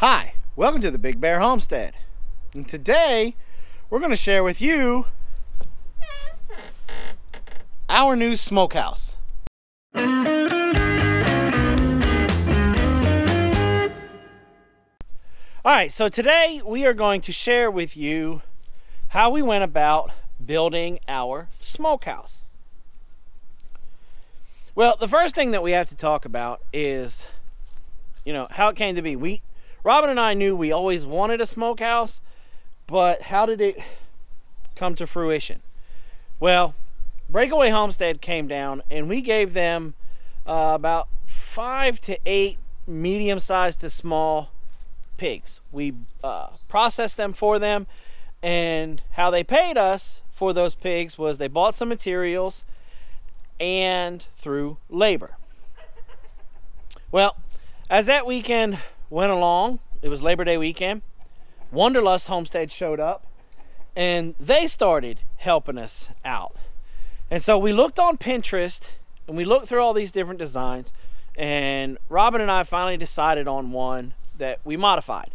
Hi, welcome to the Big Bear Homestead. And today we're going to share with you our new smokehouse. Alright, so today we are going to share with you how we went about building our smokehouse. Well, the first thing that we have to talk about is, you know, how it came to be. Robin and I knew we always wanted a smokehouse, but how did it come to fruition? Well, Breakaway Homestead came down and we gave them about 5 to 8 medium-sized to small pigs. We processed them for them, and how they paid us for those pigs was they bought some materials and through labor. Well, as that weekend went along, it was Labor Day weekend, Wanderlust Homestead showed up and they started helping us out. And so we looked on Pinterest and we looked through all these different designs, and Robin and I finally decided on one that we modified.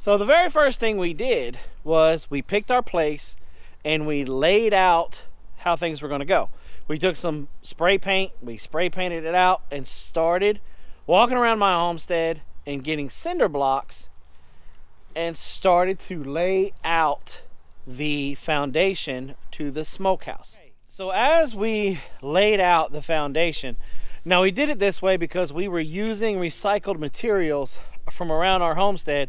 So the very first thing we did was we picked our place and we laid out how things were going to go. We took some spray paint, we spray painted it out, and started walking around my homestead and getting cinder blocks and started to lay out the foundation to the smokehouse. So as we laid out the foundation, now we did it this way because we were using recycled materials from around our homestead,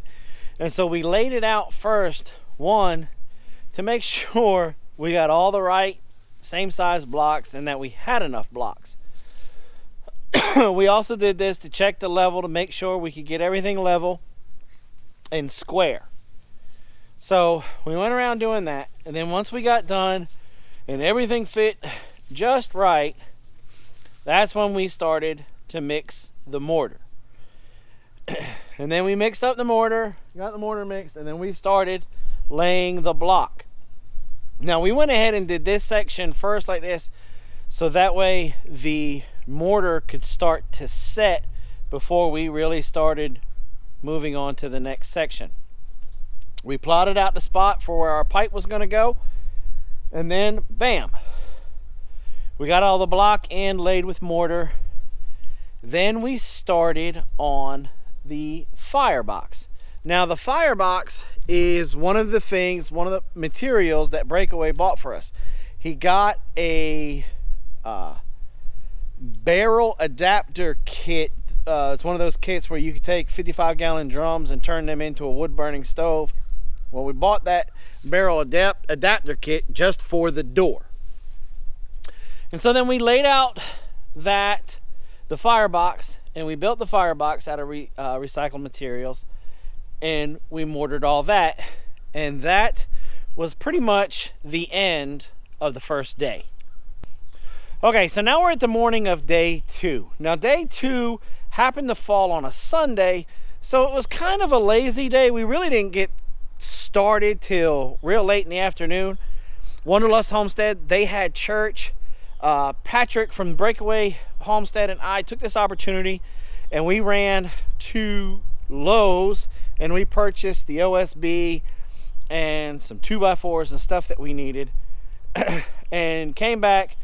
and so we laid it out first, one, to make sure we got all the right same size blocks and that we had enough blocks. We also did this to check the level to make sure we could get everything level and square. So we went around doing that, and then once we got done and everything fit just right, that's when we started to mix the mortar. And then we mixed up the mortar, got the mortar mixed, and then we started laying the block. Now we went ahead and did this section first like this, so that way the mortar could start to set before we really started moving on to the next section. We plotted out the spot for where our pipe was going to go, and then bam, we got all the block in, laid with mortar. Then we started on the firebox. Now the firebox is one of the materials that Breakaway bought for us. He got a barrel adapter kit. It's one of those kits where you can take 55-gallon drums and turn them into a wood-burning stove. Well, we bought that barrel adapter kit just for the door. And so then we laid out the firebox, and we built the firebox out of recycled materials, and we mortared all that, and that was pretty much the end of the first day. Okay, so now we're at the morning of day 2. Now day 2 happened to fall on a Sunday, so it was kind of a lazy day. We really didn't get started till real late in the afternoon. Wanderlust Homestead, they had church. Patrick from Breakaway Homestead and I took this opportunity and we ran to Lowe's and we purchased the OSB and some 2x4s and stuff that we needed, and came back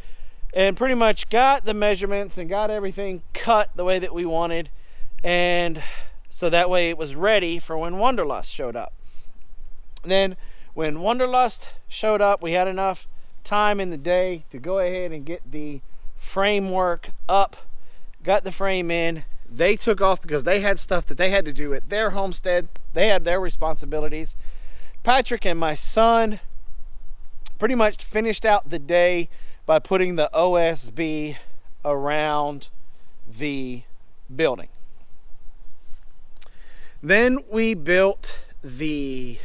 and pretty much got the measurements and got everything cut the way that we wanted, and so that way it was ready for when Wanderlust showed up. And then when Wanderlust showed up, we had enough time in the day to go ahead and get the framework up, got the frame in. They took off because they had stuff that they had to do at their homestead. They had their responsibilities. Patrick and my son pretty much finished out the day by putting the OSB around the building. Then we built the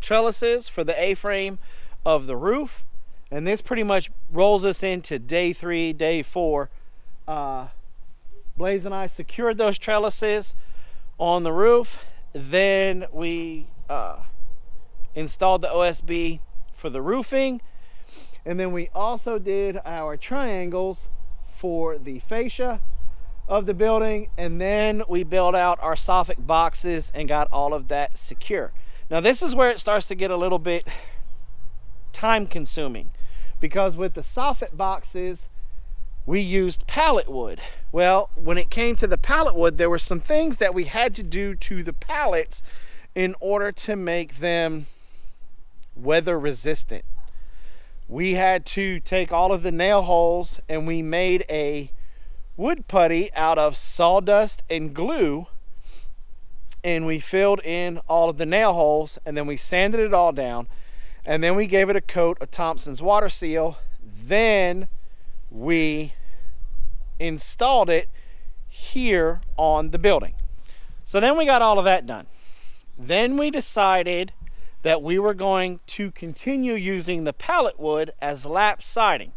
trellises for the A-frame of the roof, and this pretty much rolls us into day 3, day 4. Blaze and I secured those trellises on the roof. Then we installed the OSB for the roofing. And then we also did our triangles for the fascia of the building, and then we built out our soffit boxes and got all of that secure. Now this is where it starts to get a little bit time consuming, because with the soffit boxes we used pallet wood. Well, when it came to the pallet wood, there were some things that we had to do to the pallets in order to make them weather resistant. We had to take all of the nail holes and we made a wood putty out of sawdust and glue, and we filled in all of the nail holes, and then we sanded it all down, and then we gave it a coat of Thompson's water seal. Then we installed it here on the building. So then we got all of that done. Then we decided that we were going to continue using the pallet wood as lap siding.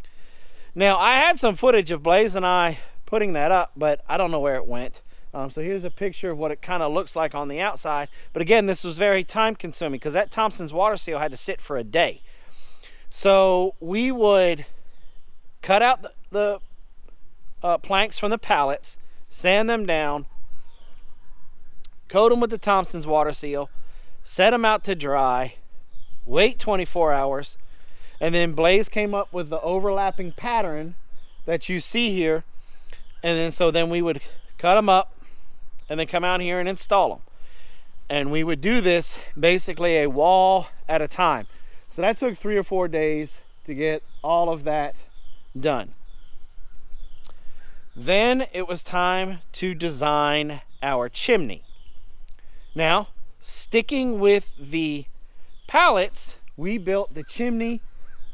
Now I had some footage of Blaze and I putting that up, but I don't know where it went. So here's a picture of what it kind of looks like on the outside. But again, this was very time consuming because that Thompson's water seal had to sit for a day. So we would cut out the planks from the pallets, sand them down, coat them with the Thompson's water seal, set them out to dry, wait 24 hours, and then Blaze came up with the overlapping pattern that you see here. And then so then we would cut them up and then come out here and install them. And we would do this basically a wall at a time. So that took 3 or 4 days to get all of that done. Then it was time to design our chimney. Now, sticking with the pallets, we built the chimney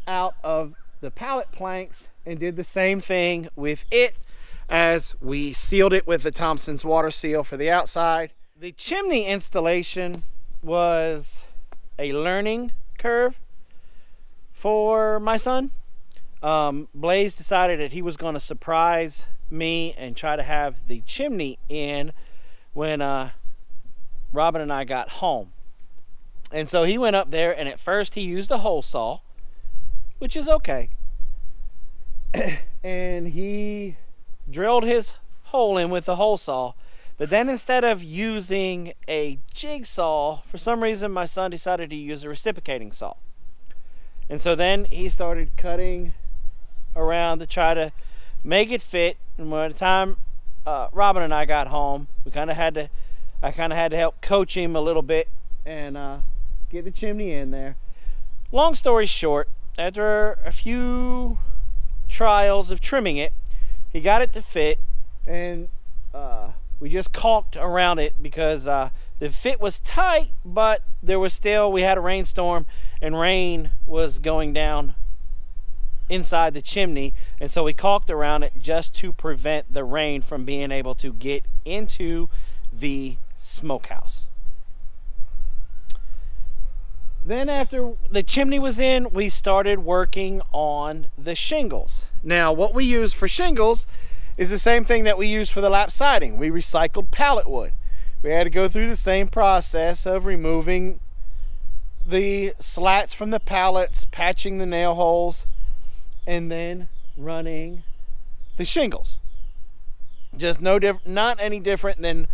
out of the pallet planks and did the same thing with it as we sealed it with the Thompson's water seal for the outside. The chimney installation was a learning curve for my son. Blaze decided that he was going to surprise me and try to have the chimney in when Robin and I got home. And so he went up there, and at first he used a hole saw, which is okay. And he drilled his hole in with the hole saw, but then instead of using a jigsaw, for some reason my son decided to use a reciprocating saw. And so then he started cutting around to try to make it fit. And by the time Robin and I got home, I kind of had to help coach him a little bit and get the chimney in there. Long story short, after a few trials of trimming it, he got it to fit, and we just caulked around it because the fit was tight, but there was still, we had a rainstorm and rain was going down inside the chimney, and so we caulked around it just to prevent the rain from being able to get into the smokehouse. Then after the chimney was in, we started working on the shingles. Now what we used for shingles is the same thing that we used for the lap siding. We recycled pallet wood. We had to go through the same process of removing the slats from the pallets, patching the nail holes, and then running the shingles. Just not any different than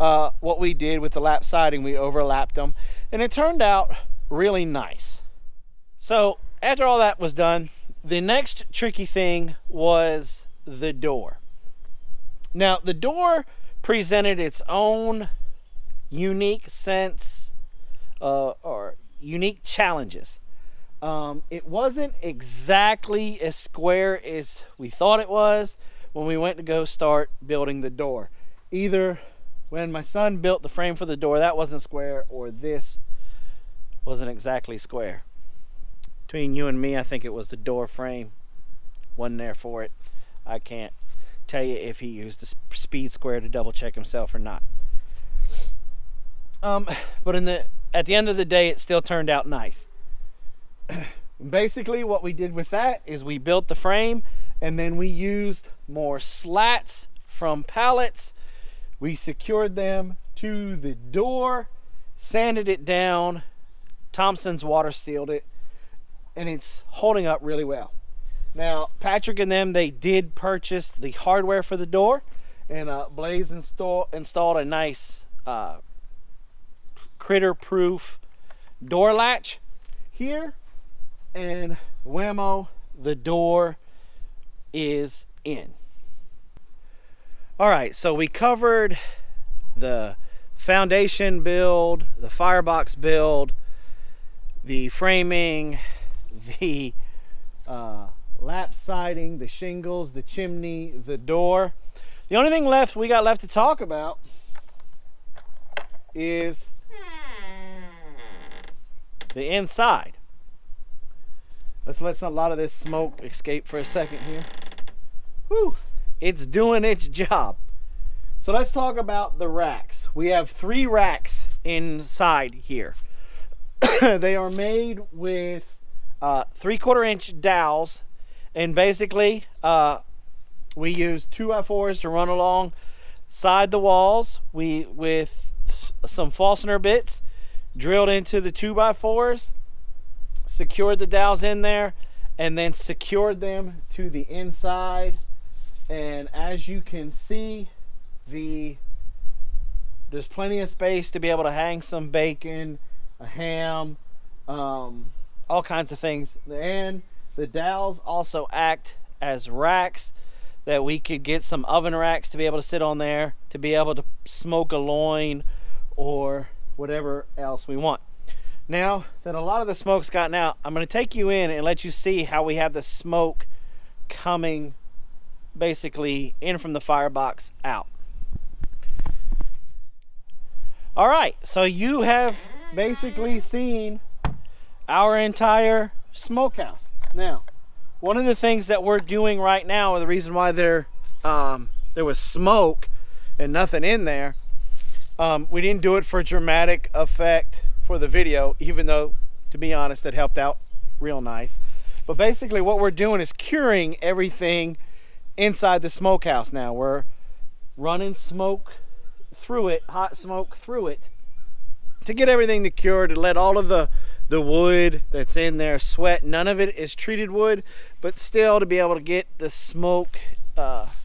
what we did with the lap siding. We overlapped them, and it turned out really nice. So after all that was done, the next tricky thing was the door. Now the door presented its own unique sense or unique challenges. It wasn't exactly as square as we thought it was when we went to go start building the door. Either when my son built the frame for the door, that wasn't square, or this wasn't exactly square. Between you and me, I think it was the door frame. Wasn't there for it. I can't tell you if he used the speed square to double check himself or not. But at the end of the day, it still turned out nice. Basically, what we did with that is we built the frame, and then we used more slats from pallets. We secured them to the door, sanded it down, Thompson's water sealed it, and it's holding up really well. Now Patrick and them, they did purchase the hardware for the door, And Blaze installed a nice critter proof door latch here, and whammo, the door is in. All right, so we covered the foundation build, the firebox build, the framing, the lap siding, the shingles, the chimney, the door. The only thing left we got left to talk about is the inside. Let's let a lot of this smoke escape for a second here. Whew, it's doing its job. So let's talk about the racks. We have 3 racks inside here. They are made with 3/4-inch dowels, and basically we use 2x4s to run along side the walls. We with some fastener bits drilled into the 2x4s, secured the dowels in there, and then secured them to the inside. And as you can see, there's plenty of space to be able to hang some bacon, a ham, all kinds of things. And the dowels also act as racks that we could get some oven racks to be able to sit on there, to be able to smoke a loin or whatever else we want. Now that a lot of the smoke's gotten out, I'm going to take you in and let you see how we have the smoke coming basically in from the firebox out. All right, so you have basically seen our entire smokehouse. Now, one of the things that we're doing right now, or the reason why there was smoke and nothing in there, we didn't do it for dramatic effect for the video, even though, to be honest, it helped out real nice. But basically what we're doing is curing everything inside the smokehouse now. We're running smoke through it, hot smoke through it, to get everything to cure, to let all of the wood that's in there sweat. None of it is treated wood, but still to be able to get the smoke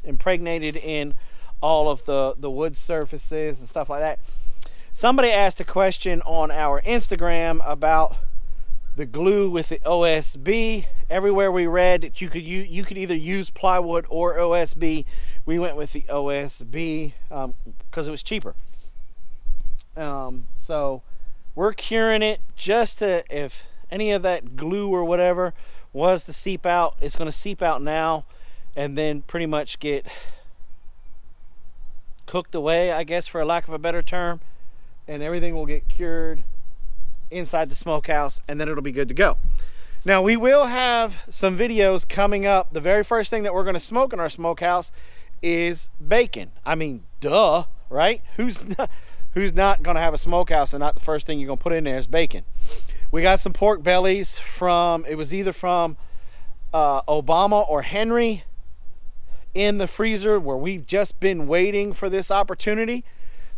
impregnated in all of the wood surfaces and stuff like that. Somebody asked a question on our Instagram about the glue with the OSB. Everywhere we read that you could either use plywood or OSB, we went with the OSB because it was cheaper. So we're curing it just to, if any of that glue or whatever was to seep out, it's going to seep out now and then pretty much get cooked away, I guess, for lack of a better term. And everything will get cured inside the smokehouse, and then it'll be good to go. Now, we will have some videos coming up. The very first thing that we're going to smoke in our smokehouse is bacon. I mean, duh, right? Who's not going to have a smokehouse and not the first thing you're going to put in there is bacon? We got some pork bellies from, it was either from Obama or Henry, in the freezer, where we've just been waiting for this opportunity.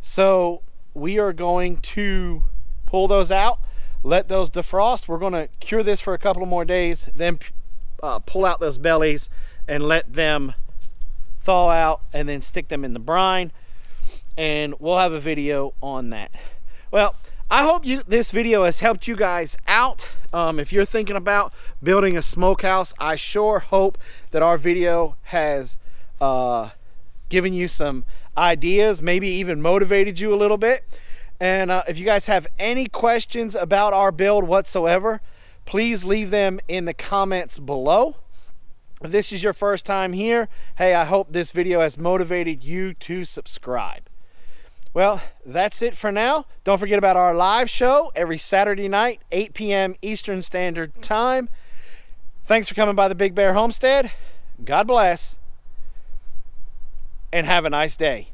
So we are going to pull those out, let those defrost. We're going to cure this for a couple more days, then pull out those bellies and let them thaw out, and then stick them in the brine, and we'll have a video on that. Well, I hope this video has helped you guys out. If you're thinking about building a smokehouse, I sure hope that our video has given you some ideas, maybe even motivated you a little bit. And if you guys have any questions about our build whatsoever, please leave them in the comments below. If this is your first time here, hey, I hope this video has motivated you to subscribe. Well, that's it for now. Don't forget about our live show every Saturday night, 8 p.m. Eastern Standard Time. Thanks for coming by the Big Bear Homestead. God bless. And have a nice day.